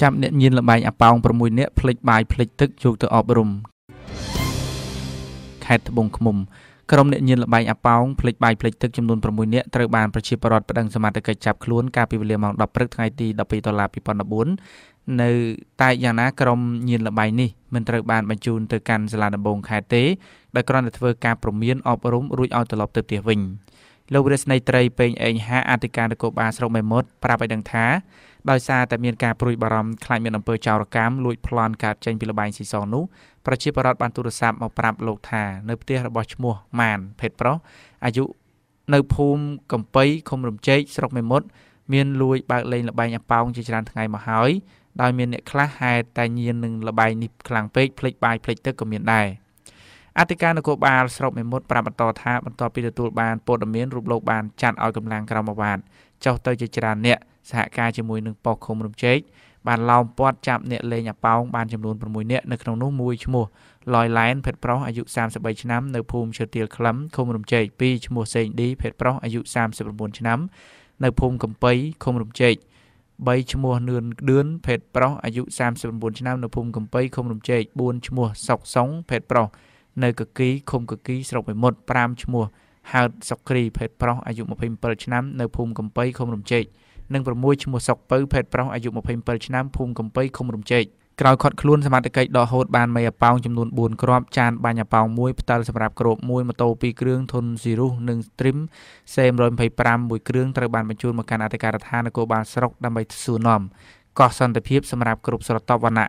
ចាប់អ្នកញៀនលបែងអាប៉ោង6នាក់ភ្លេចបាយភ្លេចទឹកយកទៅអប់រំខេត្តត្បូងឃ្មុំក្រុមអ្នកញៀនលបែងអាប៉ោងភ្លេចបាយភ្លេចទឹកចំនួន6នាក់ត្រូវបានប្រជាពលរដ្ឋប្តឹងសមត្ថកិច្ចចាប់ខ្លួនកាលពីវេលាម៉ោង10ព្រឹកថ្ងៃទី12 តុលា 2014នៅតែយ៉ាងណាក្រុមញៀនលបែងនេះមិនត្រូវបានបញ្ជូនទៅកាន់សាលាដំបងខេត្តទេដោយគ្រាន់តែធ្វើការព្រមានអប់រំរួចឲ្យត្រឡប់ទៅផ្ទះវិញលោករាជស្នេហ៍ត្រីពេងឯងហាអធិការនគរបាលស្រុកមេមត់ប្រាប់ឲ្យដឹងថាដោយសារតែមានការព្រួយបារម្ភខ្លាចមានអំពើចោរកម្មលួចប្លន់កាត់ចេញពីលបែងស៊ីសងនោះប្រជាពលរដ្ឋបានទូរស័ព្ទមកប្រាប់លោកថានៅផ្ទះរបស់ឈ្មោះម៉ានភេទប្រុសអាយុនៅភូមិកំពៃឃុំរំជែកស្រុកមេមត់មានលួចបើកលេងលបែងអាប៉ោងជាច្រើនថ្ងៃមកហើយដោយមានអ្នកខ្លះហេតុតែញៀននឹងលបែងនេះខ្លាំងពេកភ្លេចបាយភ្លេចទឹកក៏មានដែរអធិការនគរបាលស្រុកមេមត់ប្រាប់បន្តថាបន្ទាប់ពីទទួលបានព័ត៌មានរូបលោកបានចាត់ឲ្យកម្លាំងក្រមអាវ៉ាតចុះទៅជាច្រើនអ្នកសហការជាមួយនឹងប៉ុស្តិ៍ឃុំរំជែកបានឡោមព័ទ្ធចាប់អ្នកលេងអាប៉ោងបានចំនួន6នាក់នៅក្នុងនោះមួយឈ្មោះឡយឡែនភេទប្រុសអាយុ33ឆ្នាំនៅភូមិឈើទាលក្លឹមឃុំរំជែក2ឈ្មោះសេងឌីភេទប្រុសអាយុ39ឆ្នាំនៅភូមិកំពៃឃុំរំជែក3ឈ្មោះនឿនដឿនភេទប្រុសអាយុ39ឆ្នាំនៅភូមិកំពៃឃុំរំជែក4ឈ្មោះសុកសុងភេទប្រុសនៅកគីឃុំកគីស្រុកវិមុត5ឈ្មោះហៅតសុកគ្រីភេទប្រុសអាយុ27ឆ្នាំនៅភូមិកំពៃឃុំរំជែកនិង6ឈ្មោះសុកពៅភេទប្រុសអាយុ27ឆ្នាំភូមិកំពៃឃុំរំជែកក្រោយខាត់ខ្លួនសមត្ថកិច្ចដកហូតបានមេអាប៉ោងចំនួន4គ្រាប់ចានបាញ់អាប៉ោង1ផ្ដិលសម្រាប់គ្រប1ម៉ូតូ2គ្រឿងធុនស៊ីរុសនិងស្ទ្រីមសេ125មួយគ្រឿងត្រូវបានបញ្ជូនមកកាន់អធិការដ្ឋាននគរបាលស្រុកដើម្បីសួរនាំកោះសន្តិភាពសម្រាប់គ្រប់ស្រទាប់វណ្ណៈ